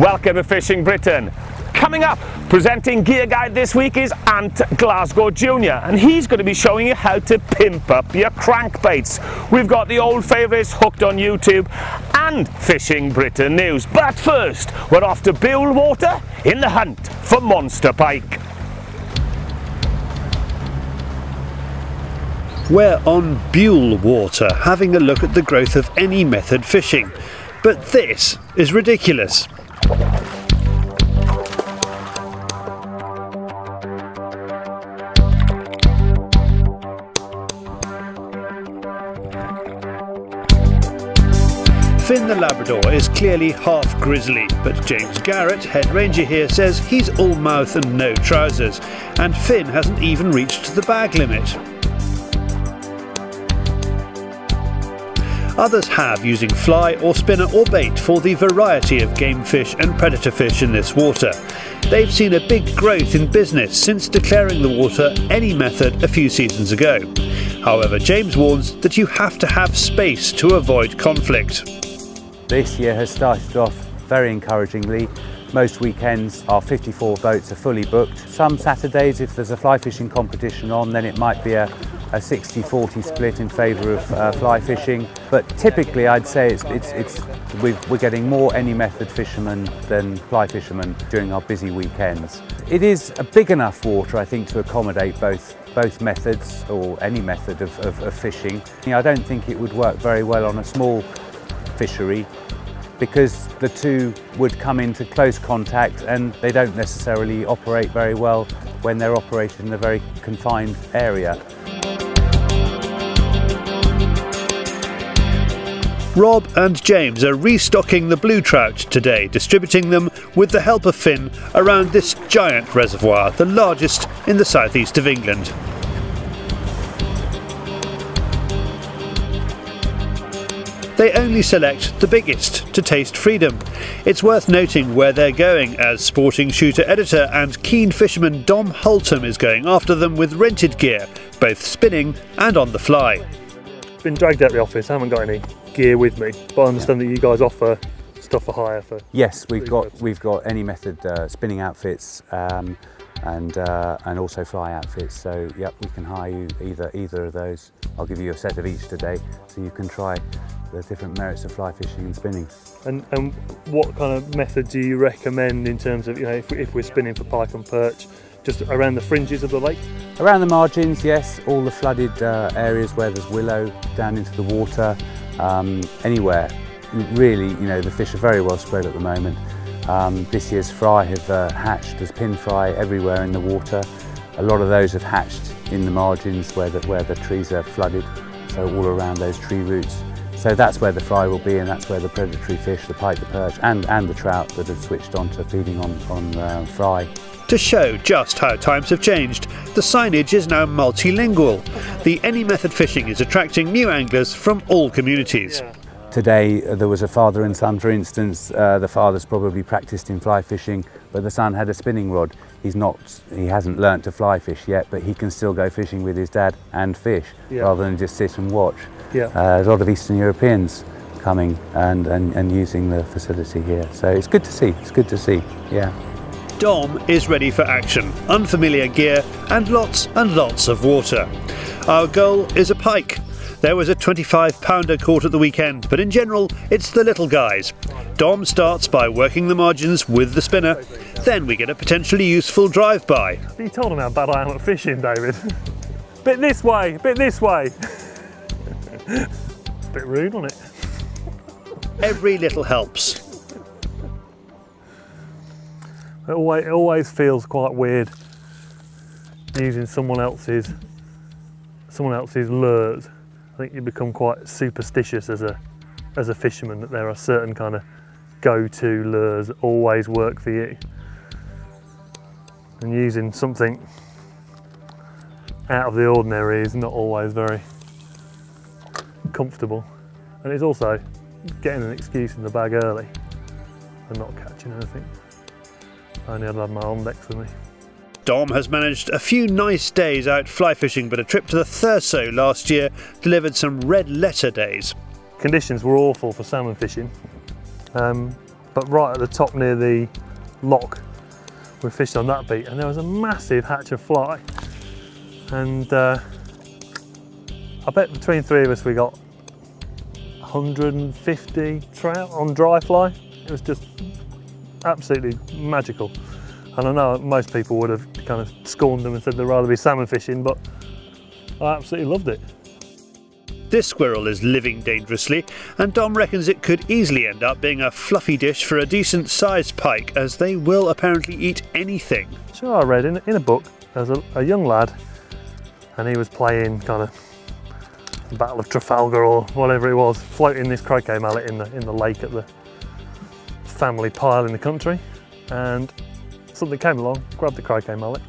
Welcome to Fishing Britain. Coming up, presenting Gear Guide this week is Ant Glascoe Jr, and he's going to be showing you how to pimp up your crankbaits. We've got the old favourites hooked on YouTube and Fishing Britain news. But first, we're off to Bewl Water in the hunt for monster pike. We're on Bewl Water having a look at the growth of any method fishing, but this is ridiculous. Finn the Labrador is clearly half grizzly, but James Garrett, head ranger here, says he's all mouth and no trousers, and Finn hasn't even reached the bag limit. Others have, using fly or spinner or bait for the variety of game fish and predator fish in this water. They've seen a big growth in business since declaring the water any method a few seasons ago. However, James warns that you have to have space to avoid conflict. This year has started off very encouragingly. Most weekends our 54 boats are fully booked. Some Saturdays, if there's a fly fishing competition on, then it might be a 60-40 split in favour of fly fishing. But typically I'd say we're getting more any method fishermen than fly fishermen during our busy weekends. It is a big enough water, I think, to accommodate both methods, or any method of fishing. I don't think it would work very well on a small fishery, because the two would come into close contact and they don't necessarily operate very well when they're operated in a very confined area. Rob and James are restocking the blue trout today, distributing them with the help of Finn around this giant reservoir, the largest in the southeast of England. They only select the biggest to taste freedom. It's worth noting where they're going, as sporting shooter editor and keen fisherman Dom Holtam is going after them with rented gear, both spinning and on the fly. Been dragged out the office, I haven't got any gear with me, but I understand that you guys offer stuff for hire for... Yes, we've got any method spinning outfits and also fly outfits, so yep, we can hire you either of those. I'll give you a set of each today so you can try the different merits of fly fishing and spinning. And what kind of method do you recommend in terms of, you know, if we're spinning for pike and perch, just around the fringes of the lake? Around the margins, yes, all the flooded areas where there's willow, down into the water, anywhere. Really, you know, the fish are very well spread at the moment. This year's fry have hatched as pin fry everywhere in the water. A lot of those have hatched in the margins where the trees are flooded, so all around those tree roots. So that's where the fry will be, and that's where the predatory fish, the pike, the perch and the trout that have switched on to feeding on fry. To show just how times have changed, the signage is now multilingual. The Any Method Fishing is attracting new anglers from all communities. Yeah. Today there was a father and son, for instance. The father's probably practised in fly fishing, but the son had a spinning rod. He hasn't learnt to fly fish yet, but he can still go fishing with his dad and fish, yeah, rather than just sit and watch. Yeah. A lot of Eastern Europeans coming and using the facility here, so it's good to see. It's good to see. Yeah. Dom is ready for action, unfamiliar gear and lots of water. Our goal is a pike. There was a 25-pounder caught at the weekend, but in general, it's the little guys. Dom starts by working the margins with the spinner, then we get a potentially useful drive-by. You told him how bad I am at fishing, David. Bit this way, bit this way. Bit rude, wasn't it? Every little helps. It always feels quite weird using someone else's lures. I think you become quite superstitious as a fisherman, that there are certain kind of go-to lures that always work for you. And using something out of the ordinary is not always very comfortable. And it's also getting an excuse in the bag early and not catching anything. I only had my arm next to me. Dom has managed a few nice days out fly fishing, but a trip to the Thurso last year delivered some red letter days. Conditions were awful for salmon fishing. but right at the top near the lock we fished on that beat, and there was a massive hatch of fly, and I bet between three of us we got 150 trout on dry fly. It was just absolutely magical, and I know most people would have kind of scorned them and said they'd rather be salmon fishing, but I absolutely loved it. This squirrel is living dangerously, and Dom reckons it could easily end up being a fluffy dish for a decent sized pike, as they will apparently eat anything. So I read in a book as a young lad, and he was playing kind of the Battle of Trafalgar or whatever it was, floating this croquet mallet in the lake at the family pile in the country, and something came along, grabbed the croquet mallet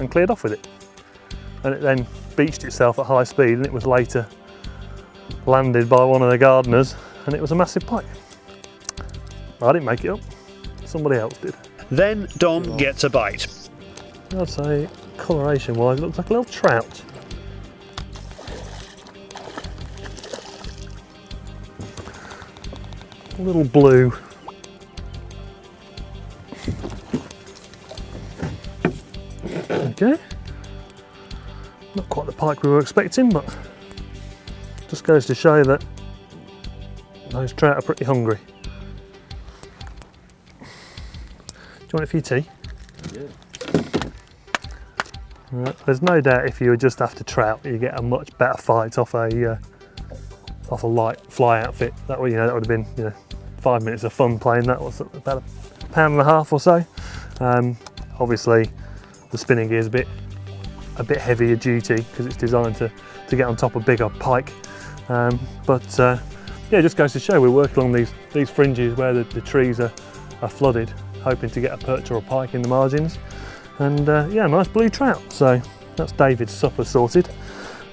and cleared off with it. And it then beached itself at high speed, and it was later landed by one of the gardeners, and it was a massive pike. I didn't make it up, somebody else did. Then Dom gets a bite. I'd say coloration wise it looks like a little trout. A little blue. Okay, not quite the pike we were expecting, but just goes to show that those trout are pretty hungry. Do you want it for your tea? Yeah. Right. There's no doubt if you were just after trout, you get a much better fight off a light fly outfit. That way, you know, that would have been 5 minutes of fun playing that. Was about a pound and a half or so. Obviously, the spinning gear is a bit heavier duty because it's designed to get on top of bigger pike. Yeah, it just goes to show we work along these fringes where the trees are flooded, hoping to get a perch or a pike in the margins. And yeah, nice blue trout. So that's David's supper sorted.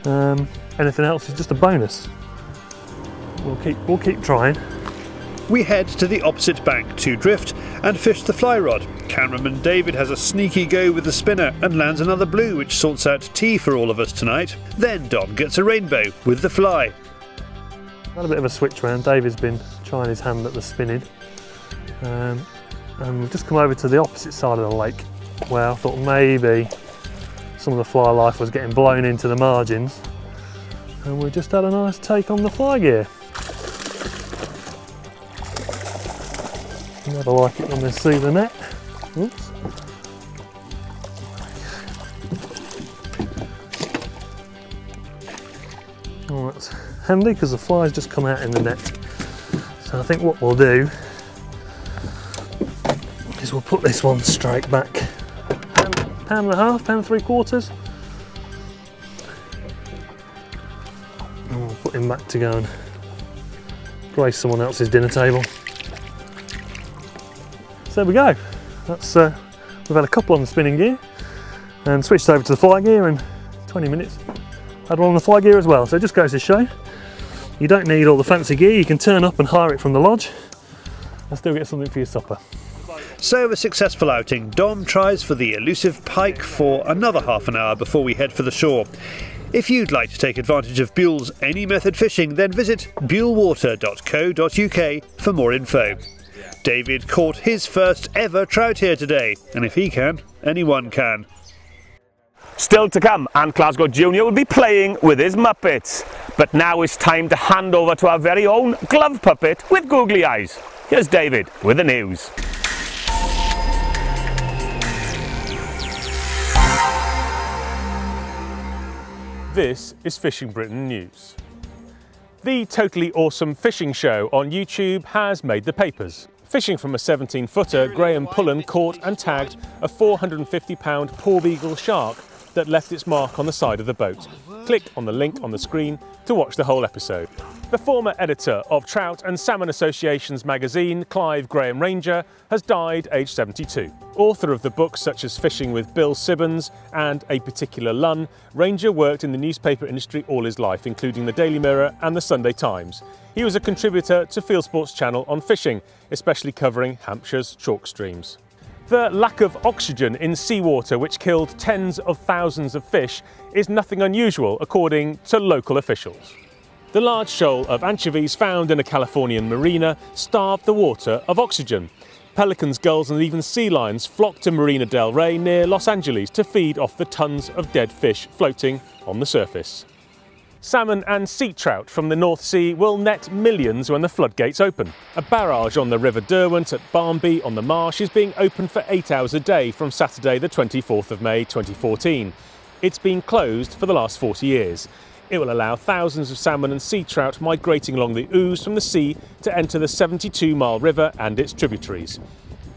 Anything else is just a bonus. We'll keep trying. We head to the opposite bank to drift and fish the fly rod. Cameraman David has a sneaky go with the spinner and lands another blue, which sorts out tea for all of us tonight. Then Dom gets a rainbow with the fly. Had a bit of a switch round. David's been trying his hand at the spinning, and we've just come over to the opposite side of the lake, where I thought maybe some of the fly life was getting blown into the margins, and we just had a nice take on the fly gear. Never like it when they see the net. Oops. Well, that's handy because the fly's just come out in the net. So I think what we'll do is we'll put this one straight back. Pound and a half, pound three quarters. And we'll put him back to go and grace someone else's dinner table. There we go. That's we've had a couple on the spinning gear and switched over to the fly gear in 20 minutes. Had one on the fly gear as well, so it just goes to show you don't need all the fancy gear. You can turn up and hire it from the lodge and still get something for your supper. So a successful outing. Dom tries for the elusive pike for another half an hour before we head for the shore. If you'd like to take advantage of Bewl's any method fishing, then visit bewlwater.co.uk for more info. David caught his first ever trout here today, and if he can, anyone can. Still to come, Ant Glascoe Jr will be playing with his Muppets, but now it's time to hand over to our very own glove puppet with googly eyes. Here's David with the news. This is Fishing Britain News. The Totally Awesome Fishing Show on YouTube has made the papers. Fishing from a 17-footer, Graham Pullen caught and tagged a 450-pound porbeagle shark that left its mark on the side of the boat. Click on the link on the screen to watch the whole episode. The former editor of Trout and Salmon Association's magazine, Clive Graham Ranger, has died aged 72. Author of the books such as Fishing with Bill Sibbons and A Particular Lun, Ranger worked in the newspaper industry all his life, including the Daily Mirror and the Sunday Times. He was a contributor to Fieldsports Channel on fishing, especially covering Hampshire's chalk streams. The lack of oxygen in seawater, which killed tens of thousands of fish, is nothing unusual, according to local officials. The large shoal of anchovies found in a Californian marina starved the water of oxygen. Pelicans, gulls and even sea lions flocked to Marina del Rey near Los Angeles to feed off the tons of dead fish floating on the surface. Salmon and sea trout from the North Sea will net millions when the floodgates open. A barrage on the River Derwent at Barmby on the Marsh is being opened for 8 hours a day from Saturday the 24th of May 2014. It's been closed for the last 40 years. It will allow thousands of salmon and sea trout migrating along the Ouse from the sea to enter the 72-mile river and its tributaries.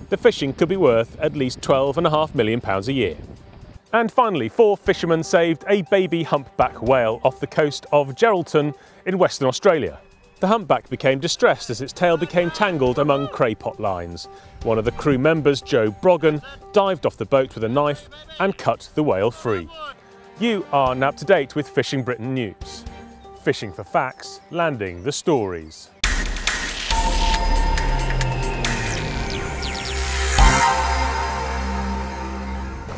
The fishing could be worth at least £12.5 million a year. And finally, 4 fishermen saved a baby humpback whale off the coast of Geraldton in Western Australia. The humpback became distressed as its tail became tangled among craypot lines. One of the crew members, Joe Broggan, dived off the boat with a knife and cut the whale free. You are now up to date with Fishing Britain News. Fishing for facts, landing the stories.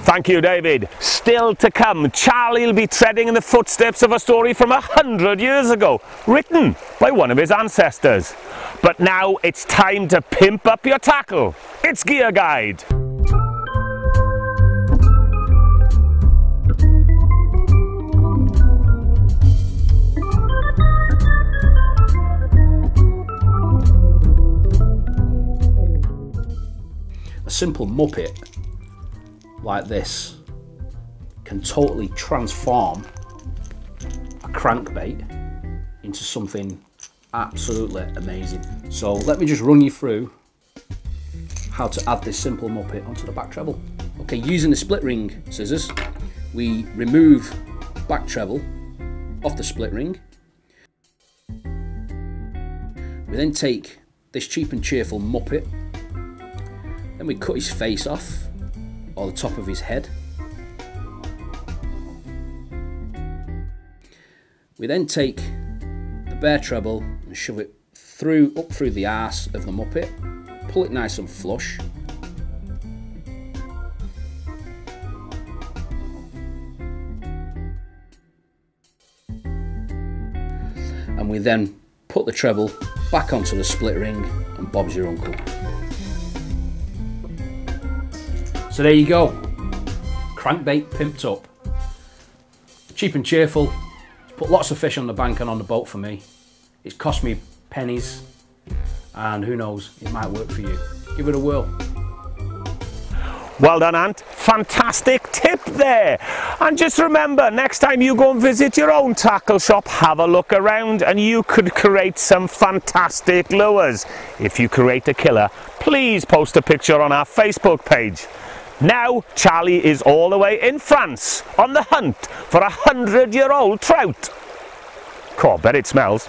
Thank you, David. Still to come, Charlie will be treading in the footsteps of a story from 100 years ago, written by one of his ancestors. But now it's time to pimp up your tackle. It's Gear Guide. A simple muppet like this can totally transform a crankbait into something absolutely amazing. So let me just run you through how to add this simple muppet onto the back treble. Okay, using the split ring scissors, we remove back treble off the split ring. We then take this cheap and cheerful muppet. Then we cut his face off, or the top of his head. We then take the bare treble and shove it up through the arse of the muppet, pull it nice and flush. And we then put the treble back onto the split ring, and Bob's your uncle. So there you go, crankbait pimped up. Cheap and cheerful, put lots of fish on the bank and on the boat for me. It's cost me pennies, and who knows, it might work for you. Give it a whirl. Well done, Ant. Fantastic tip there. And just remember, next time you go and visit your own tackle shop, have a look around and you could create some fantastic lures. If you create a killer, please post a picture on our Facebook page. Now, Charlie is all the way in France on the hunt for a 100-year-old trout. God, I bet it smells.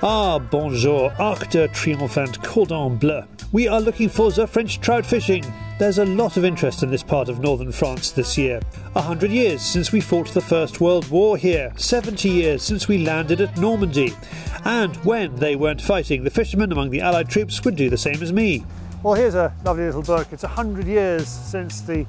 Ah, bonjour, Arc de Triomphe, Cordon Bleu. We are looking for the French trout fishing. There's a lot of interest in this part of northern France this year. 100 years since we fought the First World War here. 70 years since we landed at Normandy. And when they weren't fighting, the fishermen among the Allied troops would do the same as me. Well, here's a lovely little book. It's 100 years since the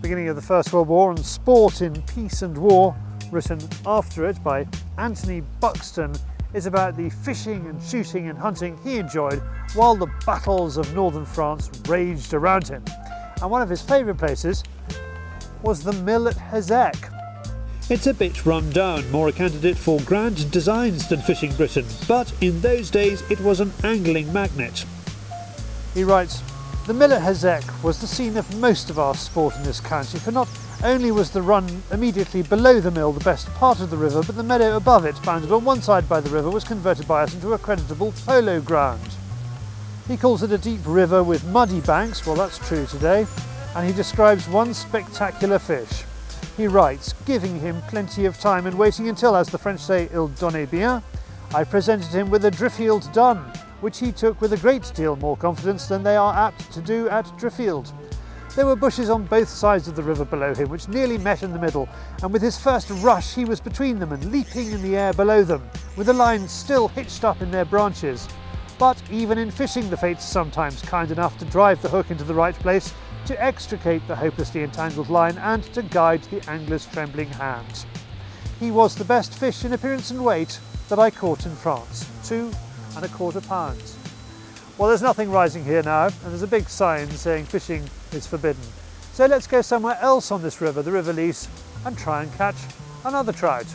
beginning of the First World War, and Sport in Peace and War, written after it by Anthony Buxton, is about the fishing and shooting and hunting he enjoyed while the battles of northern France raged around him. And one of his favourite places was the mill at Hezek. It's a bit run down, more a candidate for grand designs than Fishing Britain, but in those days it was an angling magnet. He writes, "The mill at Hezek was the scene of most of our sport in this county, for not only was the run immediately below the mill the best part of the river, but the meadow above it, bounded on one side by the river, was converted by us into a creditable polo ground." He calls it a deep river with muddy banks. Well, that's true today. And he describes one spectacular fish. He writes, "Giving him plenty of time and waiting until, as the French say, il donnait bien, I presented him with a Driffield dun, which he took with a great deal more confidence than they are apt to do at Driffield. There were bushes on both sides of the river below him, which nearly met in the middle, and with his first rush he was between them and leaping in the air below them, with the line still hitched up in their branches. But even in fishing, the fates are sometimes kind enough to drive the hook into the right place, to extricate the hopelessly entangled line, and to guide the angler's trembling hand. He was the best fish in appearance and weight, that I caught in France, 2¼ pounds. Well, there's nothing rising here now, and there's a big sign saying fishing is forbidden. So let's go somewhere else on this river, the River Lys, and try and catch another trout.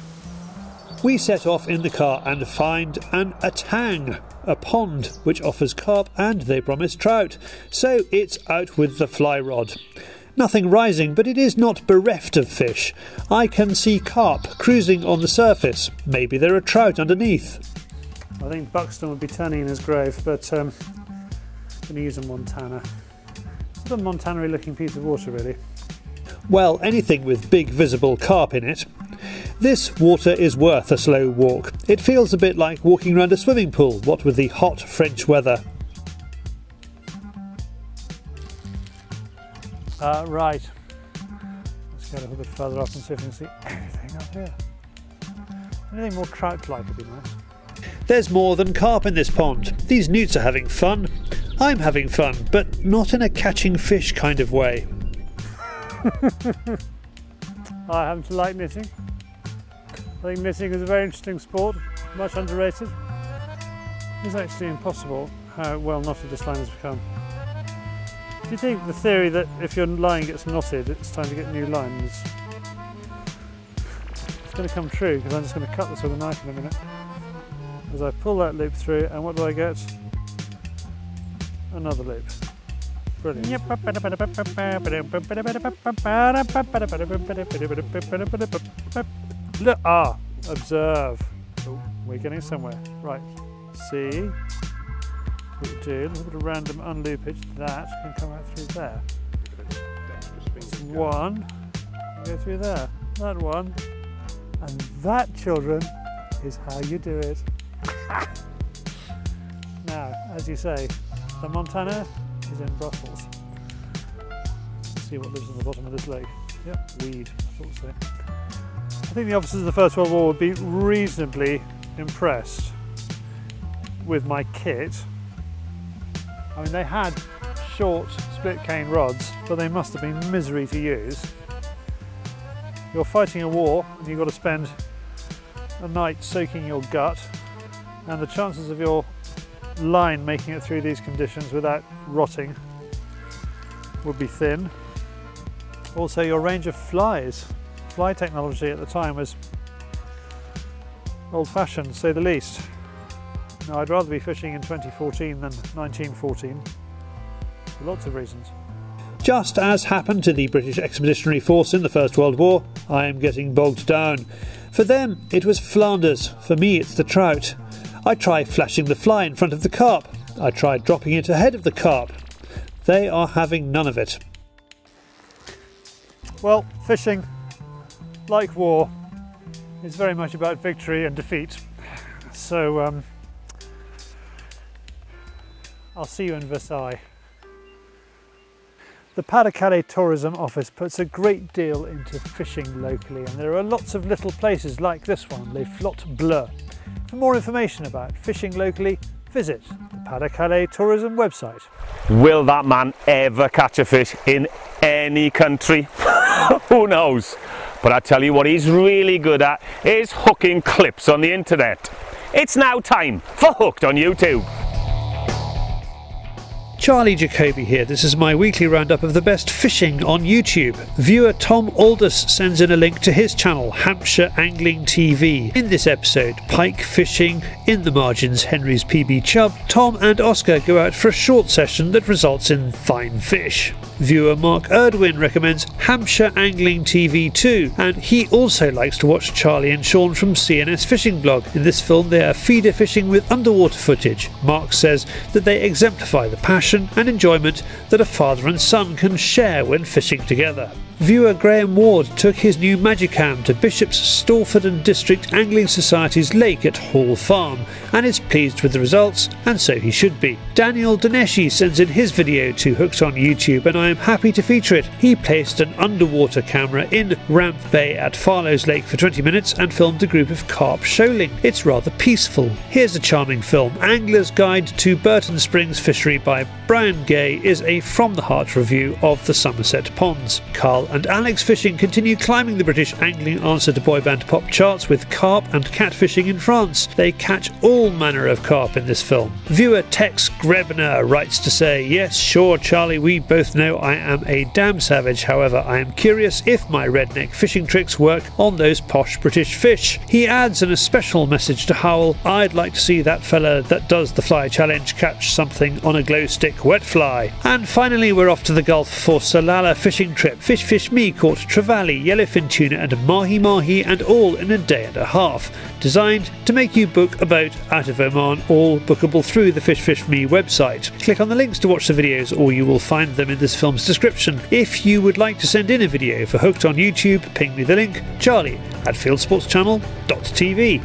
We set off in the car and find an atang, a pond which offers carp and they promise trout. So it's out with the fly rod. Nothing rising, but it is not bereft of fish. I can see carp cruising on the surface. Maybe there are trout underneath. I think Buxton would be turning in his grave, but I'm going to use a Montana. It's a Montanary looking piece of water, really. Well, anything with big visible carp in it. This water is worth a slow walk. It feels a bit like walking around a swimming pool, what with the hot French weather. Right, let's go a little bit further up and see if we can see anything up here. Anything more trout-like would be nice. There's more than carp in this pond. These newts are having fun. I'm having fun, but not in a catching fish kind of way. I happen to like knitting. I think knitting is a very interesting sport, much underrated. It's actually impossible how well knotted this line has become. Do you think the theory that if your line gets knotted, it's time to get new lines? It's going to come true, because I'm just going to cut this with a knife in a minute. As I pull that loop through, and what do I get? Another loop. Brilliant. Look, observe. Oh, we're getting somewhere. Right, see. We do a little bit of random unloopage. That can come out through there. One, go through there. That one, and that, children, is how you do it. Now, as you say, the Montana is in Brussels. Let's see what lives in the bottom of this lake. Yep, weed. I thought so. I think the officers of the First World War would be reasonably impressed with my kit. I mean, they had short split cane rods, but they must have been misery to use. You're fighting a war and you've got to spend a night soaking your gut, and the chances of your line making it through these conditions without rotting would be thin. Also, your range of flies. Fly technology at the time was old-fashioned, to say the least. Now, I'd rather be fishing in 2014 than 1914, for lots of reasons. Just as happened to the British Expeditionary Force in the First World War, I am getting bogged down. For them, it was Flanders. For me, it's the trout. I try flashing the fly in front of the carp. I try dropping it ahead of the carp. They are having none of it. Well, fishing, like war, is very much about victory and defeat. So, I'll see you in Versailles. The Pas-de-Calais Tourism Office puts a great deal into fishing locally, and there are lots of little places like this one, Les Flots Bleus. For more information about fishing locally, visit the Pas-de-Calais Tourism website. Will that man ever catch a fish in any country? Who knows? But I tell you what he's really good at is hooking clips on the internet. It's now time for Hooked on YouTube. Charlie Jacoby here. This is my weekly roundup of the best fishing on YouTube. Viewer Tom Aldous sends in a link to his channel, Hampshire Angling TV. In this episode, pike fishing, in the margins Henry's PB chub, Tom and Oscar go out for a short session that results in fine fish. Viewer Mark Erdwin recommends Hampshire Angling TV 2, and he also likes to watch Charlie and Sean from CNS Fishing Blog. In this film they are feeder fishing with underwater footage. Mark says that they exemplify the passion and enjoyment that a father and son can share when fishing together. Viewer Graham Ward took his new Magicam to Bishop's Stortford and District Angling Society's lake at Hall Farm and is pleased with the results, and so he should be. Daniel Dineshi sends in his video to Hooked on YouTube, and I am happy to feature it. He placed an underwater camera in Ramp Bay at Farlows Lake for 20 minutes and filmed a group of carp shoaling. It's rather peaceful. Here's a charming film. Angler's Guide to Burton Springs Fishery by Brian Gay is a from the heart review of the Somerset Ponds. Carl Bell and Alex Fishing continue climbing the British angling answer to boy band pop charts with carp and catfishing in France. They catch all manner of carp in this film. Viewer Tex Grebner writes to say, "Yes, sure, Charlie, we both know I am a damn savage. However, I am curious if my redneck fishing tricks work on those posh British fish." He adds in a special message to Howell, "I'd like to see that fella that does the fly challenge catch something on a glow stick wet fly." And finally, we're off to the Gulf for Salalah fishing trip. Fish Fish Me caught trevally, yellowfin tuna and mahi-mahi, and all in a day and a half. Designed to make you book a boat out of Oman, all bookable through the Fish Fish Me website. Click on the links to watch the videos, or you will find them in this film's description. If you would like to send in a video for Hooked on YouTube, ping me the link, charlie@fieldsportschannel.tv.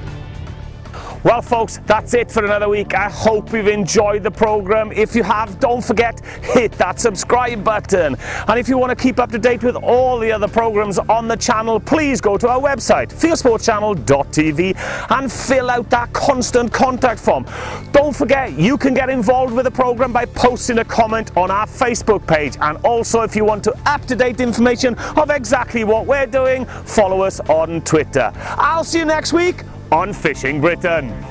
Well folks, that's it for another week. I hope you've enjoyed the programme. If you have, don't forget, hit that subscribe button. And if you want to keep up to date with all the other programmes on the channel, please go to our website, fieldsportschannel.tv, and fill out that constant contact form. Don't forget, you can get involved with the programme by posting a comment on our Facebook page. And also, if you want to up-to-date information of exactly what we're doing, follow us on Twitter. I'll see you next week on Fishing Britain.